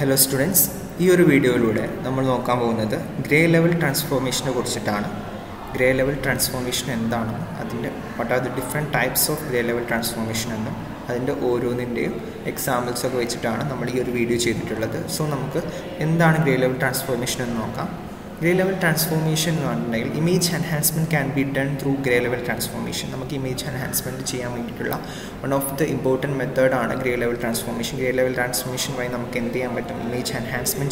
Hello students, in this video we will look at the grey level transformation. Grey level transformation is what are the different types of grey level transformation and examples of which we will video. So what is grey level transformation? Grey level transformation image enhancement can be done through grey level transformation. Image enhancement one of the important method on grey level transformation. Grey level transformation by image enhancement.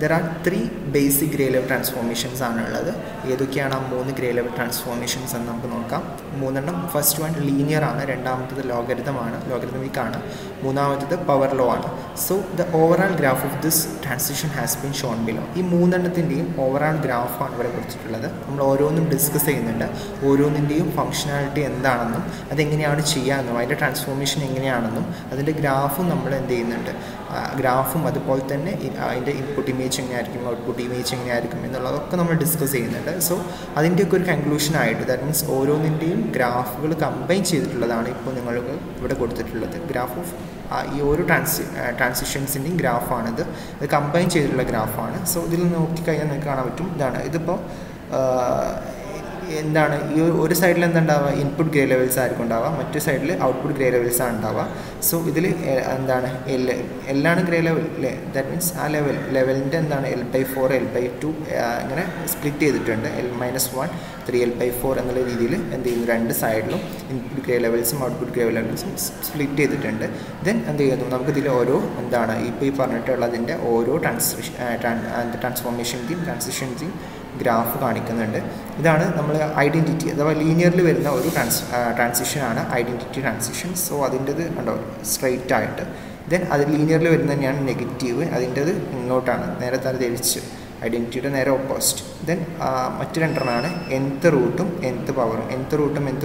There are three basic grey level transformations. Grey level transformations first one linear, logarithmic, power law. So the overall graph of this transition has been shown below. This overall graph we discuss functionality and transformation graph input image output image discuss. So adinte okke conclusion aayittu, that means oronnindeyum graph combine cheyidittulladaanu ippo ningalku ivide kodutittulladu graph of ee oru transitions inde graph aanadu idu combine cheyidittulla graph aanu. So idil nokki kayyan ningalku kaanan pattum idana idippo എന്താണ് ഈ ഒരു സൈഡിൽ എന്താണ്ടാവുക input grey levels ആയിരിക്കും ഉണ്ടാവുക, മറ്റു സൈഡിൽ output grey levels ആണ് ഉണ്ടാവുക. സോ ഇതിൽ എന്താണ് എല്ലാണ് ഗ്രേ ലെവൽ അല്ലേ, ദാറ്റ് മീൻസ് ആ ലെവലിൻ്റെ എന്താണ് L/4 L/2 അങ്ങനെ സ്പ്ലിറ്റ് ചെയ്തിട്ടുണ്ട്. L-1 3 L/4 എന്നുള്ള രീതിയിൽ എന്ത് ചെയ്യുന്നു, രണ്ട് സൈഡിലും ഇൻപുട്ട് ഗ്രേ ലെവൽസും ഔട്ട്പുട്ട് ഗ്രേ ലെവൽസും സ്പ്ലിറ്റ് ചെയ്തിട്ടുണ്ട്. ദെൻ എന്ത് ചെയ്യുന്നു, നമുക്കിതിൽ ഓരോ എന്താണ് ഇപ്പോൾ ഈ പറഞ്ഞിട്ടുള്ളതിൻ്റെ ഓരോ ട്രാൻസ്ഫോർമേഷൻ്റെയും ട്രാൻസിഷൻസിൻ്റെയും ഗ്രാഫ് കാണിക്കുന്നുണ്ട്. ഇതാണ് നമ്മൾ ഐഡൻറ്റിറ്റി അഥവാ ലീനിയറിൽ വരുന്ന ഒരു ട്രാൻസിഷനാണ് ഐഡൻറ്റിറ്റി ട്രാൻസിഷൻ. സോ അതിൻ്റെത് ഉണ്ടോ സ്ട്രെയിറ്റ് ആയിട്ട്, ദെൻ അത് ലീനിയറിൽ വരുന്ന തന്നെയാണ് നെഗറ്റീവ്, അതിൻ്റെത് ഇങ്ങോട്ടാണ് നേരെ തല തിരിച്ച് ഐഡൻറ്റിറ്റിയുടെ നേരെ ഓപ്പോസിറ്റ്. ദെൻ മറ്റു രണ്ടെണ്ണമാണ് nth റൂട്ടും nth പവറും. nth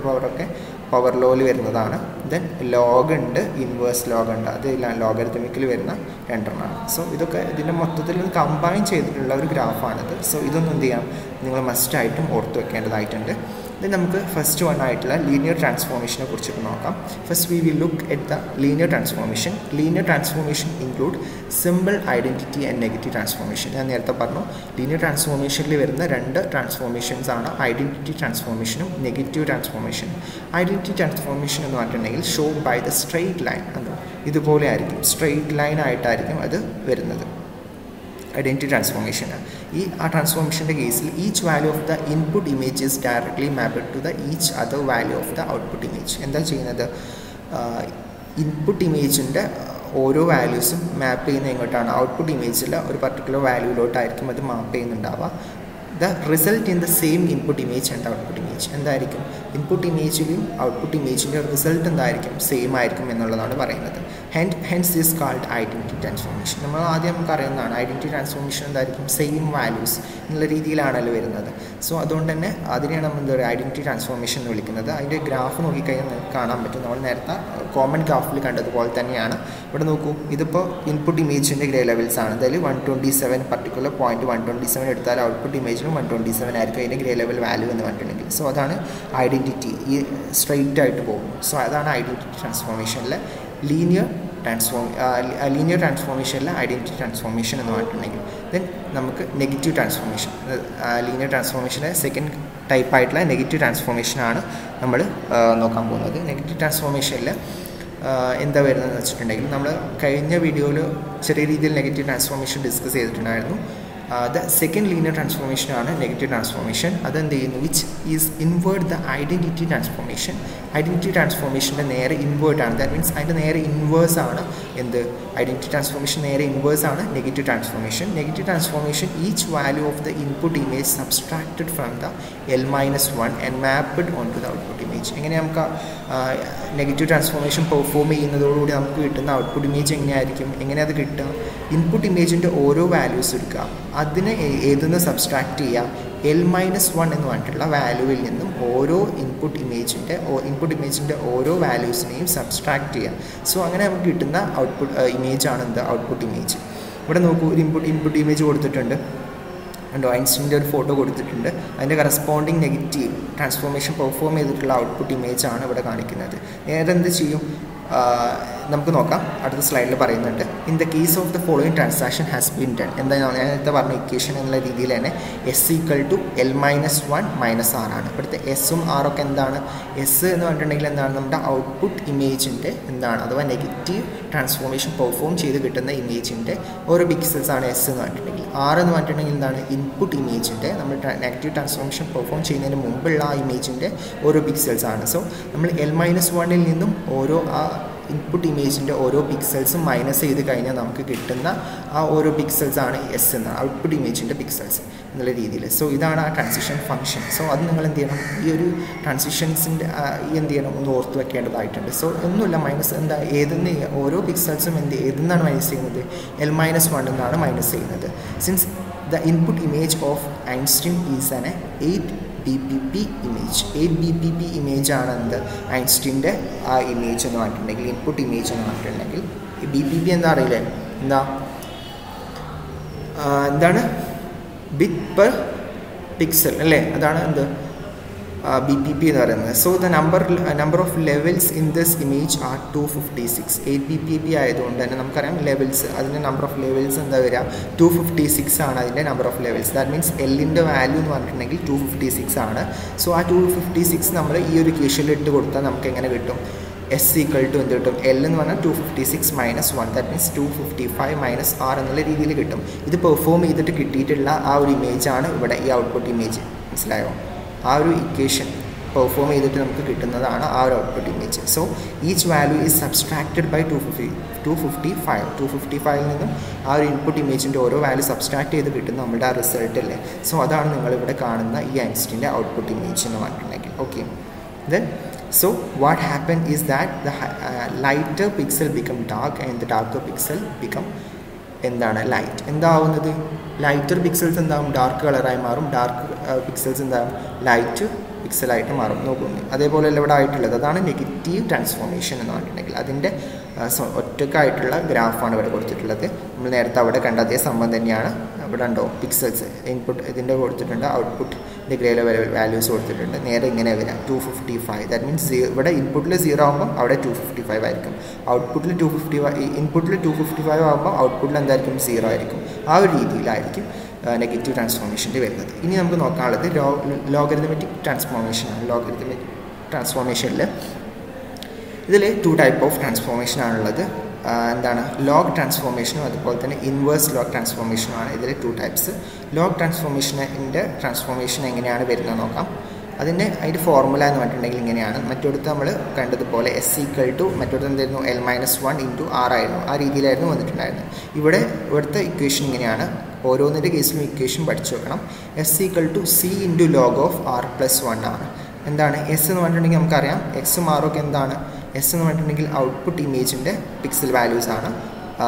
പവറൊക്കെ പവർ ലോയിൽ വരുന്നതാണ്. ദെൻ ലോഗ് ഉണ്ട്, ഇൻവേഴ്സ് ലോഗ് ഉണ്ട്, അത് ലോഗരിതമിക്കിൽ വരുന്ന രണ്ടെണ്ണമാണ്. സോ ഇതൊക്കെ ഇതിൻ്റെ മൊത്തത്തിൽ കമ്പൈൻ ചെയ്തിട്ടുള്ള ഒരു ഗ്രാഫാണിത്. സോ ഇതൊന്നും എന്ത് ചെയ്യാം, നിങ്ങൾ മസ്റ്റായിട്ടും ഓർത്ത് വെക്കേണ്ടതായിട്ടുണ്ട്. Then നമുക്ക് ഫസ്റ്റ് വൺ ആയിട്ടുള്ള ലീനിയർ ട്രാൻസ്ഫോർമേഷനെ കുറിച്ചിട്ട് നോക്കാം. First we will look at the linear transformation. Linear transformation include simple identity and negative transformation. ഞാൻ നേരത്തെ പറഞ്ഞു ലീനിയർ ട്രാൻസ്ഫോർമേഷനിൽ വരുന്ന രണ്ട് ട്രാൻസ്ഫോർമേഷൻസ് ആണ് ഐഡൻറ്റിറ്റി ട്രാൻസ്ഫോർമേഷനും നെഗറ്റീവ് ട്രാൻസ്ഫോർമേഷൻ. ഐഡൻറ്റിറ്റി ട്രാൻസ്ഫോർമേഷൻ എന്ന് പറഞ്ഞിട്ടുണ്ടെങ്കിൽ show by the straight line, അതോ ഇതുപോലെ ആയിരിക്കും, സ്ട്രെയിറ്റ് ലൈൻ ആയിട്ടായിരിക്കും അത് വരുന്നത് ഐഡൻറ്റിറ്റി ട്രാൻസ്ഫോർമേഷൻ. ഈ ആ ട്രാൻസ്ഫോർമേഷൻ്റെ കേസിൽ each value of the input image is directly mapped to the each other value of the output image. എന്താ ചെയ്യുന്നത്, ഇൻപുട്ട് ഇമേജിൻ്റെ ഓരോ വാല്യൂസും മാപ്പ് ചെയ്യുന്ന എങ്ങോട്ടാണ്, ഔട്ട്പുട്ട് ഇമേജിൽ ഒരു പർട്ടിക്കുലർ വാല്യൂലോട്ടായിരിക്കും അത് മാപ്പ് ചെയ്യുന്നുണ്ടാവുക. The result in the same input image and output image എന്തായിരിക്കും, input ഇമേജിലും ഔട്ട്പുട്ട് ഇമേജിൻ്റെ റിസൾട്ട് എന്തായിരിക്കും, സെയിം ആയിരിക്കും എന്നുള്ളതാണ് പറയുന്നത്. Hence is called identity transformation. നമ്മൾ ആദ്യം നമുക്കറിയുന്നതാണ് ഐഡൻറ്റിറ്റി ട്രാൻസ്ഫോർമേഷൻ എന്തായിരിക്കും, സെയിം വാല്യൂസ് എന്നുള്ള രീതിയിലാണല്ലോ വരുന്നത്. സോ അതുകൊണ്ട് തന്നെ അതിനെയാണ് നമ്മൾ എന്താ പറയുക ഐഡൻറ്റിറ്റി ട്രാൻസ്ഫോർമേഷൻ എന്ന് വിളിക്കുന്നത്. അതിൻ്റെ ഗ്രാഫ് നോക്കിക്കഴിഞ്ഞാൽ നിങ്ങൾക്ക് കാണാൻ പറ്റും, നമ്മൾ നേരത്തെ കോമൺ ഗ്രാഫിൽ കണ്ടതുപോലെ തന്നെയാണ്. ഇവിടെ നോക്കൂ, ഇതിപ്പോൾ ഇൻപുട്ട് ഇമേജിൻ്റെ ഗ്രേ ലെവൽസ് ആണ്, അതിൽ 127 പർട്ടിക്കുലർ പോയിൻറ്റ് 127 എടുത്താൽ ഔട്ട്പുട്ട് ഇമേജിനും 127 ആയിരിക്കും അതിൻ്റെ ഗ്രേ ലെവൽ വാല്യൂ എന്ന് പറഞ്ഞിട്ടുണ്ടെങ്കിൽ. സോ അതാണ് ഐഡൻറ്റിറ്റി, ഈ സ്ട്രെയിറ്റ് ആയിട്ട് പോകും. സോ അതാണ് ഐഡൻറ്റിറ്റി ട്രാൻസ്ഫോർമേഷനിലെ ലീനിയർ ട്രാൻസ്ഫോർമേഷനിലെ ഐഡൻറ്റിറ്റി ട്രാൻസ്ഫോർമേഷൻ എന്ന് പറഞ്ഞിട്ടുണ്ടെങ്കിൽ. ദെൻ നമുക്ക് നെഗറ്റീവ് ട്രാൻസ്ഫോർമേഷൻ, ലീനിയർ ട്രാൻസ്ഫോർമേഷനിലെ സെക്കൻഡ് ടൈപ്പ് ആയിട്ടുള്ള നെഗറ്റീവ് ട്രാൻസ്ഫോർമേഷനാണ് നമ്മൾ നോക്കാൻ പോകുന്നത്. നെഗറ്റീവ് ട്രാൻസ്ഫോർമേഷനിൽ എന്താ വരുന്നതെന്ന് വെച്ചിട്ടുണ്ടെങ്കിൽ, നമ്മൾ കഴിഞ്ഞ വീഡിയോയിൽ ചെറിയ രീതിയിൽ നെഗറ്റീവ് ട്രാൻസ്ഫോർമേഷൻ ഡിസ്കസ് ചെയ്തിട്ടുണ്ടായിരുന്നു. ദ സെക്കൻഡ് ലീനിയർ ട്രാൻസ്ഫോർമേഷനാണ് നെഗറ്റീവ് ട്രാൻസ്ഫോർമേഷൻ. അതെന്ത് ചെയ്യുന്നു, which is invert the identity transformation. Identity ട്രാൻസ്ഫോർമേഷൻ്റെ നേരെ ഇൻവേർട്ടാണ്, ദാറ്റ് മീൻസ് അതിൻ്റെ നേരെ ഇൻവേഴ്സാണ് എന്ത്, ഐഡൻറ്റിറ്റി ട്രാൻസ്ഫോർമേഷൻ നേരെ ഇൻവേഴ്സാണ് negative transformation. Negative transformation each value of the input image subtracted from the L-1 and mapped on to the output image. എങ്ങനെ നമുക്ക് നെഗറ്റീവ് ട്രാൻസ്ഫോർമേഷൻ പെർഫോം ചെയ്യുന്നതോടുകൂടി നമുക്ക് കിട്ടുന്ന ഔട്ട്പുട്ട് ഇമേജ് എങ്ങനെയായിരിക്കും, എങ്ങനെ അത് കിട്ടുക, ഇൻപുട്ട് ഇമേജിൻ്റെ ഓരോ വാല്യൂസ് എടുക്കുക, അതിനെ ഏതെന്ന് സബ്സ്ട്രാക്റ്റ് ചെയ്യുക, L-1 എന്ന് പറഞ്ഞിട്ടുള്ള വാല്യൂവിൽ നിന്നും ഓരോ ഇൻപുട്ട് ഇമേജിൻ്റെ ഓരോ വാല്യൂസിനെയും സബ്സ്ട്രാക്റ്റ് ചെയ്യുക. സോ അങ്ങനെ നമുക്ക് കിട്ടുന്ന ഔട്ട്പുട്ട് ഇമേജാണ് എന്ത്, ഔട്ട്പുട്ട് ഇമേജ്. ഇവിടെ നോക്കൂ, ഒരു ഇൻപുട്ട് ഇമേജ് കൊടുത്തിട്ടുണ്ട്, ആൻഡ് ഐൻസ്റ്റീൻ്റെ ഒരു ഫോട്ടോ കൊടുത്തിട്ടുണ്ട്, അതിൻ്റെ കറസ്പോണ്ടിങ് നെഗറ്റീവ് ട്രാൻസ്ഫോർമേഷൻ പെർഫോം ചെയ്തിട്ടുള്ള ഔട്ട്പുട്ട് ഇമേജാണ് ഇവിടെ കാണിക്കുന്നത്. നേരെന്ത് ചെയ്യും, നമുക്ക് നോക്കാം അടുത്ത സ്ലൈഡിൽ പറയുന്നുണ്ട് in the case of the following transaction has been done എന്താ ഞാൻ നേരത്തെ പറഞ്ഞ ഇക്വേഷൻ എന്നുള്ള രീതിയിൽ തന്നെ S = L - 1 - R ആണ്. ഇവിടുത്തെ എസ്സും ആറൊക്കെ എന്താണ്? എസ് എന്ന് പറഞ്ഞിട്ടുണ്ടെങ്കിൽ എന്താണ് നമ്മുടെ ഔട്ട്പുട്ട് ഇമേജിൻ്റെ എന്താണ് അഥവാ നെഗറ്റീവ് ട്രാൻസ്ഫോർമേഷൻ പെർഫോം ചെയ്ത് കിട്ടുന്ന ഇമേജിൻ്റെ ഓരോ പിക്സൽസാണ് എസ് എന്ന് പറഞ്ഞിട്ടുണ്ടെങ്കിൽ. ആർ എന്ന് പറഞ്ഞിട്ടുണ്ടെങ്കിൽ എന്താണ് ഇൻപുട്ട് ഇമേജിൻ്റെ നമ്മൾ നെഗറ്റീവ് ട്രാൻസ്ഫോർമേഷൻ പെർഫോം ചെയ്യുന്നതിന് മുമ്പുള്ള ആ ഇമേജിൻ്റെ ഓരോ പിക്സൽസാണ്. സോ നമ്മൾ L - 1 നിന്നും ഓരോ ആ ഇൻപുട്ട് ഇമേജിൻ്റെ ഓരോ പിക്സൽസും മൈനസ് ചെയ്ത് കഴിഞ്ഞാൽ നമുക്ക് കിട്ടുന്ന ആ ഓരോ പിക്സൽസാണ് എസ് എന്ന ഔട്ട്പുട്ട് ഇമേജിൻ്റെ പിക്സൽസ് എന്നുള്ള രീതിയിൽ. സോ ഇതാണ് ആ ട്രാൻസിഷൻ ഫംഗ്ഷൻ. സോ അത് നിങ്ങൾ എന്ത് ചെയ്യണം, ഈ ഒരു ട്രാൻസിഷൻസിൻ്റെ എന്ത് ചെയ്യണം ഒന്ന് ഓർത്ത് വെക്കേണ്ടതായിട്ടുണ്ട്. സോ ഒന്നുമില്ല, മൈനസ് എന്താ ഏതെന്ന് ഓരോ പിക്സൽസും ഏതെന്നാണ് മൈനസ് ചെയ്യുന്നത്? L - 1 എന്നാണ് മൈനസ് ചെയ്യുന്നത്. Since the input image of Einstein is an 8 BPP image, 8 BPP image ആണ് എന്ത് ഐൻസ്റ്റീൻ്റെ ആ ഇമേജ് എന്ന് പറഞ്ഞിട്ടുണ്ടെങ്കിൽ, ഇൻപുട്ട് ഇമേജ് എന്ന് പറഞ്ഞിട്ടുണ്ടെങ്കിൽ. BPP എന്താ അറിയില്ലേ, എന്താണ് ബിറ്റ് പെർ പിക്സൽ അല്ലേ, അതാണ് എന്ത് BPP എന്ന് പറയുന്നത്. So the number of levels in this image are 256. 8 BPP ആയതുകൊണ്ട് തന്നെ നമുക്കറിയാം ലെവൽസ്, അതിൻ്റെ നമ്പർ ഓഫ് ലെവൽസ് എന്താ വരിക 256 ആണ് അതിൻ്റെ number of levels. That means എല്ലിൻ്റെ വാല്യൂ എന്ന് പറഞ്ഞിട്ടുണ്ടെങ്കിൽ 256 ആണ്. സോ ആ 256 നമ്മൾ ഈ ഒരു കേസിൽ ഇട്ട് കൊടുത്താൽ നമുക്ക് എങ്ങനെ കിട്ടും? S = എന്ത് കിട്ടും? L എന്ന് പറഞ്ഞാൽ 256 - 1, ദാറ്റ് മീൻസ് 255 - R എന്നുള്ള രീതിയിൽ കിട്ടും. ഇത് പെർഫോം ചെയ്തിട്ട് കിട്ടിയിട്ടുള്ള ആ ഒരു ഇമേജാണ് ഇവിടെ ഈ ഔട്ട്പുട്ട് ഇമേജ്. മനസ്സിലായോ? ആ ഒരു ഇക്വേഷൻ പെർഫോം ചെയ്തിട്ട് നമുക്ക് കിട്ടുന്നതാണ് ആ ഒരു output image. So each value is subtracted by 255 നിന്നും ആ ഒരു ഇൻപുട്ട് ഇമേജിൻ്റെ ഓരോ വാല്യൂ സബ്സ്ട്രാക്ട് ചെയ്ത് കിട്ടുന്ന നമ്മുടെ ആ റിസൾട്ട് അല്ലേ. സോ അതാണ് നിങ്ങളിവിടെ കാണുന്ന ഈ ഐൻസ്റ്റീൻ്റെ ഔട്ട്പുട്ട് ഇമേജ് എന്ന് പറഞ്ഞിട്ടുണ്ടെങ്കിൽ. Okay, then so what happened is that the lighter pixel become dark and the darker pixel become എന്താണ് ലൈറ്റ്. എന്താവുന്നത്? ലൈറ്റർ പിക്സൽസ് എന്താകും ഡാർക്ക് കളറായി മാറും, ഡാർക്ക് പിക്സൽസ് എന്താകും ലൈറ്റ് പിക്സലായിട്ട് മാറും. നോക്കുന്നു അതേപോലെയല്ല ഇവിടെ ആയിട്ടുള്ളത്. അതാണ് നെഗറ്റീവ് ട്രാൻസ്ഫോർമേഷൻ എന്ന് പറഞ്ഞിട്ടുണ്ടെങ്കിൽ. അതിൻ്റെ ഒറ്റക്കായിട്ടുള്ള ഗ്രാഫാണ് ഇവിടെ കൊടുത്തിട്ടുള്ളത്. നമ്മൾ നേരത്തെ അവിടെ കണ്ട അതേ സംഭവം തന്നെയാണ് ഇവിടെ ഉണ്ടോ. പിക്സൽസ് ഇൻപുട്ട് ഇതിൻ്റെ കൊടുത്തിട്ടുണ്ട്, ഔട്ട്പുട്ടിൻ്റെ ഗ്രേ ലെവൽ വാല്യൂസ് കൊടുത്തിട്ടുണ്ട്. നേരെ ഇങ്ങനെ വരാം 255. ദാറ്റ് മീൻസ് ഇവിടെ ഇൻപുട്ടിൽ 0 ആകുമ്പോൾ അവിടെ 255 ആയിരിക്കും, ഔട്ട്പുട്ടിൽ 255, ഇൻപുട്ടിൽ 255 ആകുമ്പോൾ ഔട്ട്പുട്ടിൽ എന്തായിരിക്കും 0 ആയിരിക്കും. ആ ഒരു രീതിയിലായിരിക്കും നെഗറ്റീവ് ട്രാൻസ്ഫോർമേഷൻ്റെ വരുന്നത്. ഇനി നമുക്ക് നോക്കാനുള്ളത് ലോഗരിതമെറ്റിക് ട്രാൻസ്ഫോർമേഷനാണ്. ലോഗരിതമെറ്റിക് ട്രാൻസ്ഫോർമേഷനിൽ ഇതിൽ 2 types ഓഫ് ട്രാൻസ്ഫോർമേഷനാണുള്ളത്. എന്താണ് ലോഗ് ട്രാൻസ്ഫോർമേഷനും അതുപോലെ തന്നെ ഇൻവേഴ്സ് ലോഗ് ട്രാൻസ്ഫോർമേഷനുമാണ് ഇതിൽ 2 types. ലോഗ് ട്രാൻസ്ഫോർമേഷൻ്റെ ട്രാൻസ്ഫോർമേഷൻ എങ്ങനെയാണ് വരുന്നത് നോക്കാം. അതിൻ്റെ ഫോർമുല എന്ന് പറഞ്ഞിട്ടുണ്ടെങ്കിൽ ഇങ്ങനെയാണ്. മറ്റൊടുത്ത് നമ്മൾ കണ്ടതുപോലെ S = മറ്റൊരു എന്തായിരുന്നു L - 1 × R ആയിരുന്നു. ആ രീതിയിലായിരുന്നു വന്നിട്ടുണ്ടായിരുന്നത്. ഇവിടെ ഇവിടുത്തെ ഇക്വേഷൻ ഇങ്ങനെയാണ്. ഓരോന്നിൻ്റെ കേസിലും ഇക്വേഷൻ പഠിച്ചു വെക്കണം. S = C × log of R + 1 ആണ്. എന്താണ് എസ് എന്ന് പറഞ്ഞിട്ടുണ്ടെങ്കിൽ നമുക്കറിയാം എക്സും ആറൊക്കെ എന്താണ്? എസ് എന്ന് പറഞ്ഞിട്ടുണ്ടെങ്കിൽ ഔട്ട്പുട്ട് ഇമേജിൻ്റെ പിക്സൽ വാല്യൂസ് ആണ്. R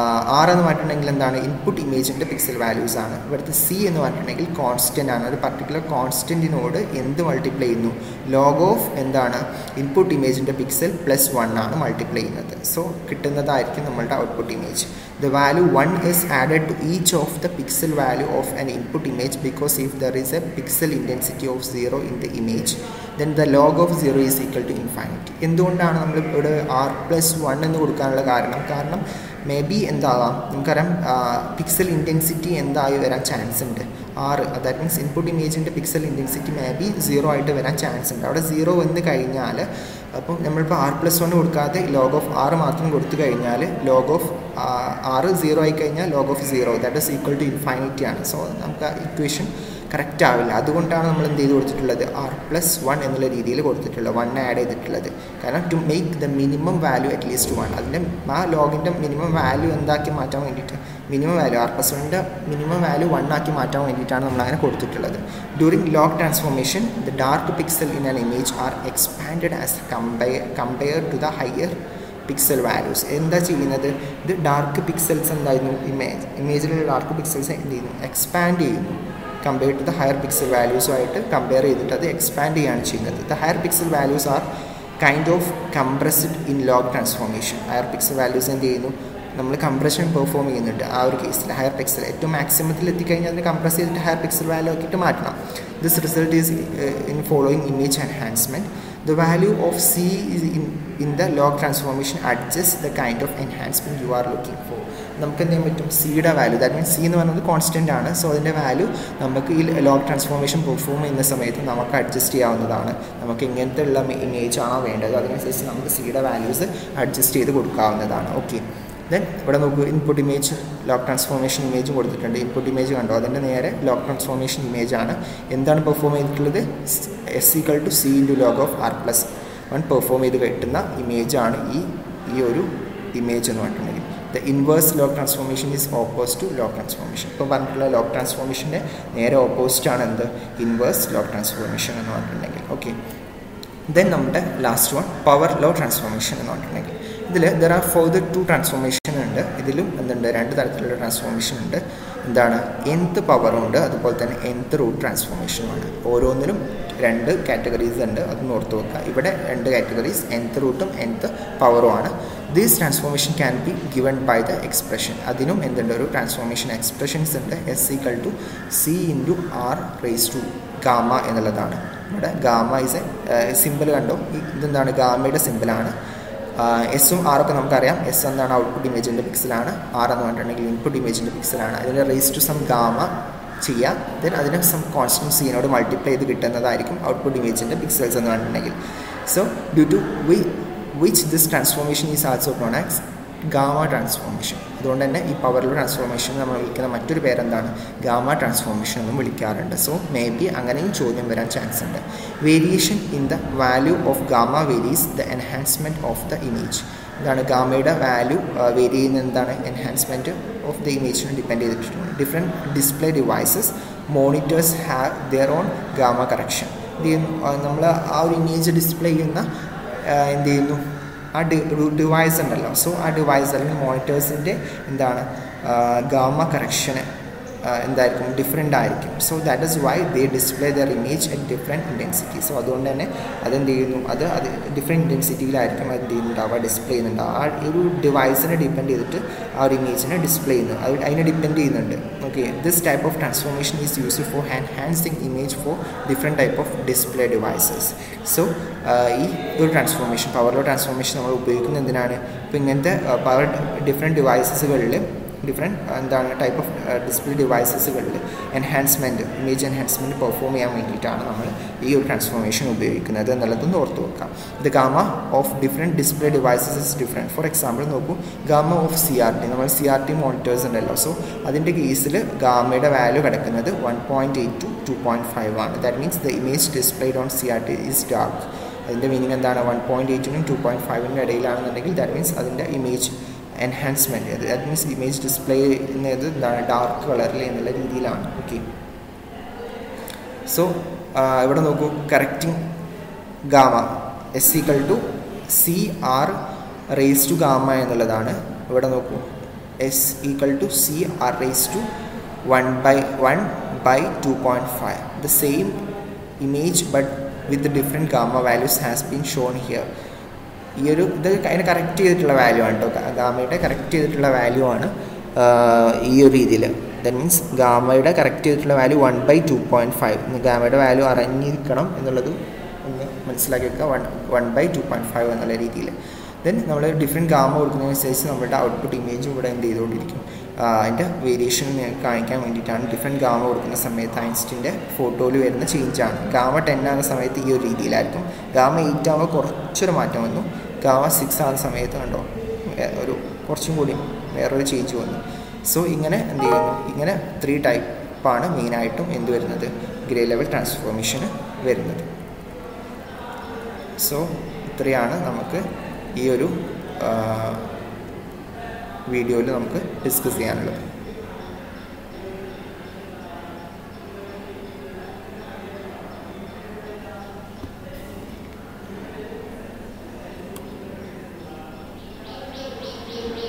എന്ന് പറഞ്ഞിട്ടുണ്ടെങ്കിൽ എന്താണ് ഇൻപുട്ട് ഇമേജിൻ്റെ പിക്സൽ വാല്യൂസ് ആണ്. ഇവിടുത്തെ C എന്ന് പറഞ്ഞിട്ടുണ്ടെങ്കിൽ കോൺസ്റ്റൻ്റ് ആണ്. ഒരു പർട്ടിക്കുലർ കോൺസ്റ്റൻറ്റിനോട് എന്ത് മൾട്ടിപ്ലൈ ചെയ്യുന്നു? ലോഗ് ഓഫ് എന്താണ് ഇൻപുട്ട് ഇമേജിൻ്റെ പിക്സൽ +1 ആണ് മൾട്ടിപ്ലൈ ചെയ്യുന്നത്. സോ കിട്ടുന്നതായിരിക്കും നമ്മളുടെ output image. The value 1 is added to each of the pixel value of an input image, because if there is a pixel intensity of 0 in the image, then the log of 0 = infinity. എന്തുകൊണ്ടാണ് നമ്മൾ ഇവിടെ R + 1 എന്ന് കൊടുക്കാനുള്ള കാരണം? കാരണം may be എന്താകാം, നമുക്കറിയാം pixel intensity എന്തായി വരാൻ ചാൻസ് ഉണ്ട്. R ദാറ്റ് മീൻസ് ഇൻപുട്ട് ഇമേജിൻ്റെ പിക്സൽ ഇൻറ്റൻസിറ്റി മേ ബി 0 ആയിട്ട് വരാൻ ചാൻസ് ഉണ്ട്. അവിടെ 0 വന്ന് കഴിഞ്ഞാൽ അപ്പം നമ്മളിപ്പോൾ R + 1 കൊടുക്കാതെ log of R മാത്രം കൊടുത്തു കഴിഞ്ഞാൽ log of R 0 ആയി കഴിഞ്ഞാൽ log of 0 that is equal to infinity ആണ്. സോ നമുക്ക് ആ ഇക്വേഷൻ കറക്റ്റ് ആവില്ല. അതുകൊണ്ടാണ് നമ്മൾ എന്ത് ചെയ്ത് കൊടുത്തിട്ടുള്ളത് R + 1 എന്നുള്ള രീതിയിൽ കൊടുത്തിട്ടുള്ളത്, 1 ആഡ് ചെയ്തിട്ടുള്ളത്. കാരണം to make the minimum value at least 1, അതിൻ്റെ ആ ലോഗിൻ്റെ മിനിമം വാല്യൂ എന്താക്കി മാറ്റാൻ വേണ്ടിയിട്ട്, minimum value R + 1 minimum value 1 ആക്കി മാറ്റാൻ വേണ്ടിയിട്ടാണ് നമ്മളങ്ങനെ കൊടുത്തിട്ടുള്ളത്. During log transformation the dark pixel in an image are expanded as compare to the higher pixel values. എന്താ ചെയ്യുന്നത്? ഇത് ഡാർക്ക് പിക്സൽസ് എന്തായിരുന്നു ഇമേജിലുള്ള ഡാർക്ക് പിക്സൽസ് എന്ത് ചെയ്യുന്നു? എക്സ്പാൻഡ് ചെയ്യുന്നു compare to the higher pixel വാല്യൂസുമായിട്ട് കമ്പയർ ചെയ്തിട്ട് അത് എക്സ്പാൻഡ് ചെയ്യുകയാണ് ചെയ്യുന്നത്. The higher pixel values are kind of compressed in log transformation. Higher pixel values എന്ത് ചെയ്യുന്നു? നമ്മൾ കംപ്രഷൻ പെർഫോം ചെയ്യുന്നുണ്ട്. ആ ഒരു കേസിൽ ഹയർ പിക്സൽ ഏറ്റവും മാക്സിമത്തിൽ എത്തിക്കഴിഞ്ഞാൽ അതിന് കംപ്രസ് ചെയ്തിട്ട് ഹയർ പിക്സൽ വാല്യൂ ആക്കിയിട്ട് മാറ്റണം. This result is in following image enhancement. The value of C is in the log transformation adjusts the kind of enhancement you are looking for. നമുക്ക് എന്ത് ചെയ്യാൻ പറ്റും സിയുടെ വാല്യൂ ദാറ്റ് മീൻസ് സി എന്ന് പറയുന്നത് constant ആണ്. സോ അതിൻ്റെ value നമുക്ക് ഈ ലോഗ് ട്രാൻസ്ഫോർമേഷൻ പെർഫോം ചെയ്യുന്ന സമയത്ത് നമുക്ക് അഡ്ജസ്റ്റ് ചെയ്യാവുന്നതാണ്. നമുക്ക് ഇങ്ങനത്തെ ഉള്ള ഇമേജ് ആണോ വേണ്ടത് അതിനനുസരിച്ച് നമുക്ക് സിയുടെ വാല്യൂസ് അഡ്ജസ്റ്റ് ചെയ്ത് കൊടുക്കാവുന്നതാണ്. ഓക്കെ, ദെൻ ഇവിടെ നമുക്ക് input image log transformation image കൊടുത്തിട്ടുണ്ട്. ഇൻപുട്ട് ഇമേജ് കണ്ടോ, അതിൻ്റെ നേരെ ലോഗ് ട്രാൻസ്ഫോർമേഷൻ ഇമേജാണ്. എന്താണ് പെർഫോം ചെയ്തിട്ടുള്ളത്? SEqual to C into log of R+1 perform ചെയ്ത് കിട്ടുന്ന ഇമേജാണ് ഈ ഒരു ഇമേജ് എന്ന് പറഞ്ഞിട്ടുണ്ടെങ്കിൽ. The inverse log transformation is opposed to log transformation. ഇപ്പോൾ പറഞ്ഞിട്ടുള്ള log transformation നേരെ ഓപ്പോസിറ്റ് ആണ് എന്ത്, inverse log transformation എന്ന് പറഞ്ഞിട്ടുണ്ടെങ്കിൽ. ഓക്കെ, ദെൻ നമ്മുടെ last one power law transformation എന്ന് പറഞ്ഞിട്ടുണ്ടെങ്കിൽ ഇതിൽ there are further two transformation ഉണ്ട്. ഇതിലും എന്തുണ്ട്, രണ്ട് തരത്തിലുള്ള ട്രാൻസ്ഫോർമേഷൻ ഉണ്ട്. എന്താണ്, nth പവറുണ്ട്, അതുപോലെ തന്നെ nth റൂട്ട് ട്രാൻസ്ഫോർമേഷനുമാണ്. ഓരോന്നിലും രണ്ട് കാറ്റഗറീസ് ഉണ്ട്, അതൊന്ന് ഓർത്ത് വെക്കുക. ഇവിടെ രണ്ട് കാറ്റഗറീസ്, nth റൂട്ടും nth പവറുമാണ്. This transformation can be given by the expression. അതിനും എന്തുണ്ട്, ഒരു ട്രാൻസ്ഫോർമേഷൻ എക്സ്പ്രഷൻസ് ഉണ്ട്. S equal to C into R raised to gamma എന്നുള്ളതാണ്. ഇവിടെ ഗാമ ഇസ് എ സിമ്പിൾ കണ്ടോ, ഇതെന്താണ് ഗാമയുടെ സിമ്പിളാണ്. എസ്സും ആറൊക്കെ നമുക്കറിയാം. എസ് എന്താണ്, ഔട്ട്പുട്ട് ഇമേജിൻ്റെ പിക്സലാണ്. ആർ എന്ന് പറഞ്ഞിട്ടുണ്ടെങ്കിൽ ഇൻപുട്ട് ഇമേജിൻ്റെ പിക്സലാണ്. അതിന് റേസ് ടു സം ഗാമ ചെയ്യാം. ദെൻ അതിന് സം കോൺസ്റ്റൻറ്റ് സീനോട് മൾട്ടിപ്ലൈ ചെയ്ത് കിട്ടുന്നതായിരിക്കും ഔട്ട്പുട്ട് ഇമേജിൻ്റെ പിക്സൽസ് എന്ന് പറഞ്ഞിട്ടുണ്ടെങ്കിൽ. So due to which this transformation is also known as gamma transformation. അതുകൊണ്ട് തന്നെ ഈ പവർലോ ട്രാൻസ്ഫോർമേഷൻ നമ്മൾ വിളിക്കുന്ന മറ്റൊരു പേരെന്താണ്, ഗാമ ട്രാൻസ്ഫോർമേഷൻ എന്നും വിളിക്കാറുണ്ട്. സോ മേ ബി അങ്ങനെയും ചോദ്യം വരാൻ ചാൻസ് ഉണ്ട്. Variation in the value of gamma varies the enhancement of the image. എന്താണ്, ഗാമയുടെ വാല്യൂ വേരി ചെയ്യുന്ന എന്താണ്, എൻഹാൻസ്മെൻറ്റ് ഓഫ് ദ ഇമേജിന് ഡിപ്പെൻഡ് ചെയ്തിട്ടുണ്ട്. Different display devices monitors have their own gamma correction. എന്ത് ചെയ്യുന്നു, നമ്മൾ ആ ഒരു ഇമേജ് ഡിസ്പ്ലേ ചെയ്യുന്ന എന്ത് ചെയ്യുന്നു, ആ ഡിവൈസ് ഉണ്ടല്ലോ, സോ ആ ഡിവൈസ് അല്ലെങ്കിൽ മോണിറ്റേഴ്സിൻ്റെ എന്താണ് ഗാമ കറക്ഷൻ എന്തായിരിക്കും, ഡിഫറെൻ്റ് ആയിരിക്കും. So that is why they display their image at different intensity. So അതുകൊണ്ട് തന്നെ അതെന്ത് ചെയ്യുന്നു, അത് ഡിഫറെൻറ്റ് ഇൻറ്റൻസിറ്റിയിലായിരിക്കും അത് എന്ത് ചെയ്യുന്നുണ്ടാവുക, ഡിസ്പ്ലേ ചെയ്യുന്നുണ്ടാവുക. ആ ഒരു ഡിവൈസിനെ ഡിപ്പെൻഡ് ചെയ്തിട്ട് ആ ഒരു ഇമേജിനെ ഡിസ്പ്ലേ ചെയ്യുന്നു, അതിനെ ഡിപ്പെൻഡ് ചെയ്യുന്നുണ്ട്. Okay, this type of transformation is used for enhancing image for different type of display devices. So ഈ ഒരു ട്രാൻസ്ഫോർമേഷൻ പവർലോ ട്രാൻസ്ഫോർമേഷൻ നമ്മൾ ഉപയോഗിക്കുന്നത് എന്തിനാണ്, ഇപ്പോൾ ഇങ്ങനത്തെ പവർ ഡിഫറെൻറ്റ് ഡിവൈസസുകളിൽ ഡിഫറെൻറ്റ് എന്താണ് ടൈപ്പ് ഓഫ് ഡിസ്പ്ലേ ഡിവൈസസുകളിൽ എൻഹാൻസ്മെൻറ്റ് ഇമേജ് എൻഹാൻസ്മെൻറ്റ് പെർഫോം ചെയ്യാൻ വേണ്ടിയിട്ടാണ് നമ്മൾ ഈ ഒരു ട്രാൻസ്ഫോർമേഷൻ ഉപയോഗിക്കുന്നത് എന്നുള്ളതൊന്ന് ഓർത്ത് വെക്കാം. ഇത് gamma of different display devices is different. For example നോക്കൂ, ഗാമ ഓഫ് CRT, നമ്മൾ CRT മോണിറ്റേഴ്സ് ഉണ്ടല്ലോ, സോ അതിൻ്റെ കേസിൽ ഗാമയുടെ വാല്യൂ കിടക്കുന്നത് 1.8 to 2.5 ആണ്. That means the image displayed on CRT is dark. അതിൻ്റെ മീനിങ് എന്താണ്, 1.8 നും 2.5 ഇടയിലാണെന്നുണ്ടെങ്കിൽ ദാറ്റ് മീൻസ് അതിൻ്റെ image enhancement, that means image display ചെയ്യുന്നത് എന്താണ്, ഡാർക്ക് കളറിൽ എന്നുള്ള രീതിയിലാണ്. ഓക്കെ, സോ ഇവിടെ നോക്കൂ, correcting gamma S equal to C R raised to gamma എന്നുള്ളതാണ്. ഇവിടെ നോക്കൂ, S equal to C R raised to 1 by 2.5. The same image but with the different gamma values has been shown here. ഈ ഒരു ഇത് അതിനെ correct ചെയ്തിട്ടുള്ള value ആണ് കേട്ടോ, ഗാമയുടെ കറക്റ്റ് ചെയ്തിട്ടുള്ള വാല്യൂ ആണ് ഈ ഒരു രീതിയിൽ. ദാറ്റ് മീൻസ് ഗാമയുടെ കറക്റ്റ് ചെയ്തിട്ടുള്ള വാല്യൂ 1 by 2.5. ഗാമയുടെ വാല്യൂ അറിഞ്ഞിരിക്കണം എന്നുള്ളത് ഒന്ന് മനസ്സിലാക്കി വെക്കുക, 1 by 2.5 എന്നുള്ള രീതിയിൽ. ദെൻ നമ്മൾ ഡിഫറെൻറ്റ് ഗാമ കൊടുക്കുന്നതിനനുസരിച്ച് നമ്മുടെ ഔട്ട്പുട്ട് ഇമേജും ഇവിടെ എന്ത് ചെയ്തുകൊണ്ടിരിക്കും, അതിൻ്റെ വേരിയേഷൻ കാണിക്കാൻ വേണ്ടിയിട്ടാണ് ഡിഫറെൻറ്റ് ഗാമ കൊടുക്കുന്ന സമയത്ത് ഐൻസ്റ്റീൻ്റെ ഫോട്ടോയിൽ വരുന്ന ചേഞ്ചാണ്. ഗാമ 10 ആകുന്ന സമയത്ത് ഈ ഒരു രീതിയിലായിരിക്കും, ഗാമ 8 ആകുമ്പോൾ കുറച്ചൊരു മാറ്റം വന്നു, ഗാമ 6 ആകുന്ന സമയത്ത് കണ്ടോ ഒരു കുറച്ചും കൂടി വേറൊരു ചേഞ്ച് വന്നു. സോ ഇങ്ങനെ എന്ത് ചെയ്യുന്നു, ഇങ്ങനെ 3 ടൈപ്പാണ് മെയിനായിട്ടും എന്ത് വരുന്നത്, ഗ്രേ ലെവൽ ട്രാൻസ്ഫോർമേഷന് വരുന്നത്. സോ ഇത്രയാണ് നമുക്ക് ഈ ഒരു വീഡിയോയിൽ നമുക്ക് ഡിസ്കസ് ചെയ്യാനുള്ളത്.